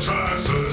Advertising.